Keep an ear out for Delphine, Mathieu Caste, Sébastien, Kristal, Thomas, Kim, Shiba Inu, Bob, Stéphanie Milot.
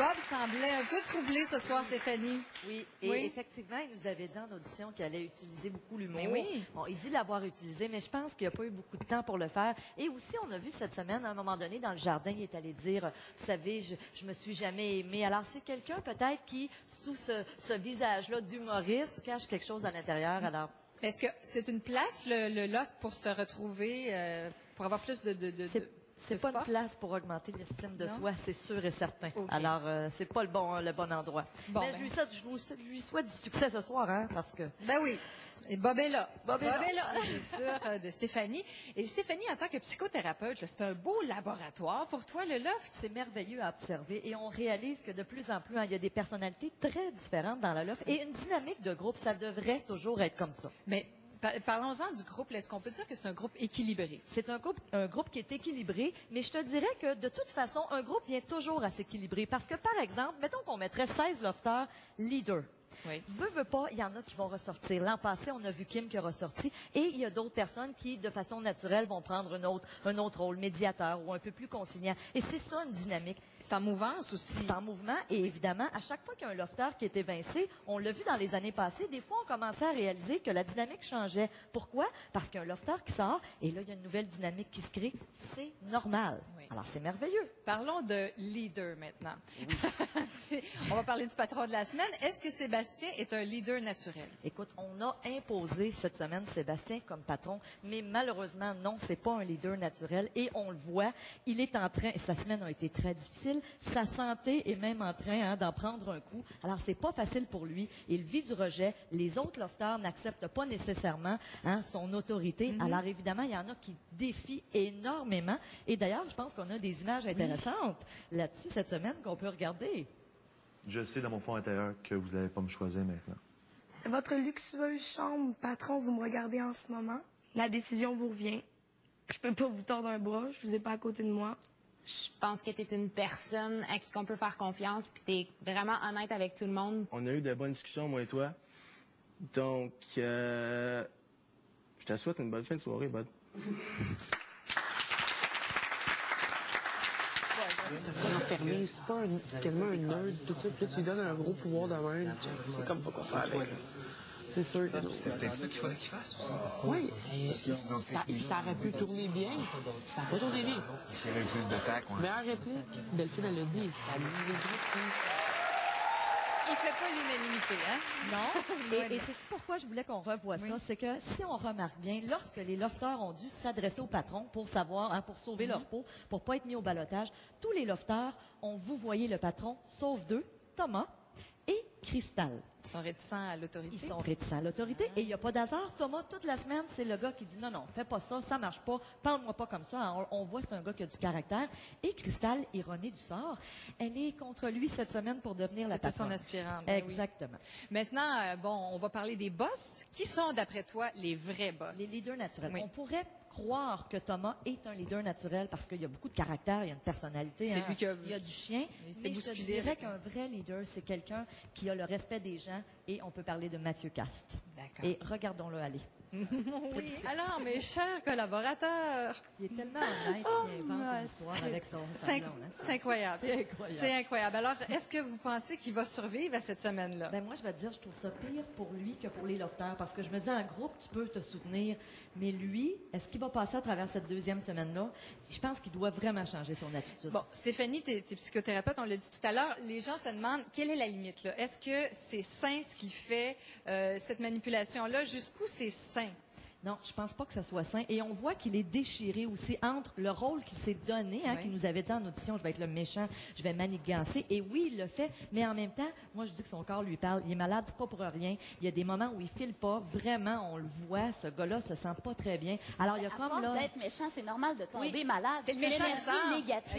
Bob semblait un peu troublé ce soir, Stéphanie. Oui, et effectivement, il nous avait dit en audition qu'il allait utiliser beaucoup l'humour. Oui. Bon, il dit l'avoir utilisé, mais je pense qu'il n'a pas eu beaucoup de temps pour le faire. Et aussi, on a vu cette semaine, à un moment donné, dans le jardin, il est allé dire, vous savez, je me suis jamais aimé. Alors, c'est quelqu'un peut-être qui, sous ce visage-là d'humoriste, cache quelque chose à l'intérieur. Alors, est-ce que c'est une place, le loft, pour se retrouver, pour avoir plus de c'est pas force? Une place pour augmenter l'estime de soi, c'est sûr et certain. Okay. Alors, c'est pas le bon endroit. Bon, mais je lui souhaite du succès ce soir, hein, parce que... Ben oui. Et Bob est là. Bob est là. Bien sûr, de Stéphanie. Et Stéphanie, en tant que psychothérapeute, c'est un beau laboratoire pour toi, le loft. C'est merveilleux à observer. Et on réalise que de plus en plus, hein, il y a des personnalités très différentes dans le loft. Et une dynamique de groupe, ça devrait toujours être comme ça. Mais... Parlons-en du groupe. Est-ce qu'on peut dire que c'est un groupe équilibré? C'est un groupe qui est équilibré, mais je te dirais que, de toute façon, un groupe vient toujours à s'équilibrer. Parce que, par exemple, mettons qu'on mettrait 16 lofteurs leaders. Oui. Veux pas, il y en a qui vont ressortir. L'an passé, on a vu Kim qui a ressorti, et il y a d'autres personnes qui, de façon naturelle, vont prendre un autre rôle, médiateur ou un peu plus consignant. Et c'est ça, une dynamique. C'est en mouvance aussi. C'est en mouvement, et évidemment, à chaque fois qu'il y a un lofteur qui est évincé, on l'a vu dans les années passées, des fois, on commençait à réaliser que la dynamique changeait. Pourquoi? Parce qu'il y a un lofteur qui sort, et là, il y a une nouvelle dynamique qui se crée. C'est normal. Oui. Alors, c'est merveilleux. Parlons de leader, maintenant. Oui. On va parler du patron de la semaine. Est-ce que Sébastien est un leader naturel? Écoute, on a imposé cette semaine Sébastien comme patron, mais malheureusement, non, c'est pas un leader naturel. Et on le voit, il est en train, sa semaine a été très difficile, sa santé est même en train d'en prendre un coup. Alors, c'est pas facile pour lui. Il vit du rejet. Les autres lofteurs n'acceptent pas nécessairement son autorité. Mm-hmm. Alors, évidemment, il y en a qui défient énormément. Et d'ailleurs, je pense qu'on a des images intéressantes là-dessus cette semaine qu'on peut regarder. Je sais dans mon fond intérieur que vous n'allez pas me choisir maintenant. Votre luxueuse chambre, patron, vous me regardez en ce moment. La décision vous revient. Je peux pas vous tordre un bras, je vous ai pas à côté de moi. Je pense que t'es une personne à qui qu'on peut faire confiance, puis t'es vraiment honnête avec tout le monde. On a eu de bonnes discussions, moi et toi. Donc, je te souhaite une bonne fin de soirée, bud. C'est pas enfermé, c'est pas quasiment un nerd, tout ça. Puis là, tu lui donnes un gros pouvoir de même. C'est comme pas quoi faire avec. C'est sûr. C'est ça qu'il fallait qu'il fasse, ou ça? Oui. Ça aurait pu tourner bien. Ça aurait tourné bien. S'il y avait eu plus d'attaques, on... Meilleure réplique, Delphine, elle l'a dit. Ça a divisé plus. Il ne fait pas l'unanimité, hein? Non. Et c'est pourquoi je voulais qu'on revoie ça. C'est que, si on remarque bien, lorsque les lofteurs ont dû s'adresser au patron pour savoir, pour sauver leur peau, pour pas être mis au ballottage, tous les lofteurs ont vouvoyé le patron, sauf deux, Thomas et Kristal. Ils sont réticents à l'autorité. Ils sont réticents à l'autorité. Et il n'y a pas d'hasard. Thomas, toute la semaine, c'est le gars qui dit non, non, fais pas ça, ça marche pas, parle-moi pas comme ça. On voit, c'est un gars qui a du caractère. Et Kristal, ironie du sort, elle est contre lui cette semaine pour devenir la patronne. C'était son aspirante. Exactement. Oui. Maintenant, on va parler des boss. Qui sont, d'après toi, les vrais boss? Les leaders naturels. Oui. On pourrait croire que Thomas est un leader naturel parce qu'il y a beaucoup de caractère, il y a une personnalité, il y a du chien. Mais je te dirais qu'un vrai leader, c'est quelqu'un qui a le respect des gens. Et on peut parler de Mathieu Caste. D'accord. Et regardons-le aller. Oui. Alors, mes chers collaborateurs. Il est tellement honnête qu'il invente une histoire avec son salon. C'est incroyable. C'est incroyable. C'est incroyable. Alors, est-ce que vous pensez qu'il va survivre à cette semaine-là? Ben, moi, je vais te dire, je trouve ça pire pour lui que pour les lofteurs. Parce que je me dis, en groupe, tu peux te soutenir. Mais lui, est-ce qu'il va passer à travers cette deuxième semaine-là? Je pense qu'il doit vraiment changer son attitude. Bon, Stéphanie, t'es psychothérapeute, on l'a dit tout à l'heure. Les gens se demandent, quelle est la limite, là? Est-ce que c'est sain ce qu'il fait, cette manipulation-là? Jusqu'où c'est sain? Non, je pense pas que ça soit sain. Et on voit qu'il est déchiré aussi entre le rôle qu'il s'est donné, qu'il nous avait dit en audition, je vais être le méchant, je vais manigancer. Et oui, il le fait, mais en même temps, moi, je dis que son corps lui parle. Il est malade, c'est pas pour rien. Il y a des moments où il file pas. Vraiment, on le voit, ce gars-là se sent pas très bien. Alors, il y a comme là... À force d'être méchant, c'est normal de tomber malade. C'est le méchant, ça.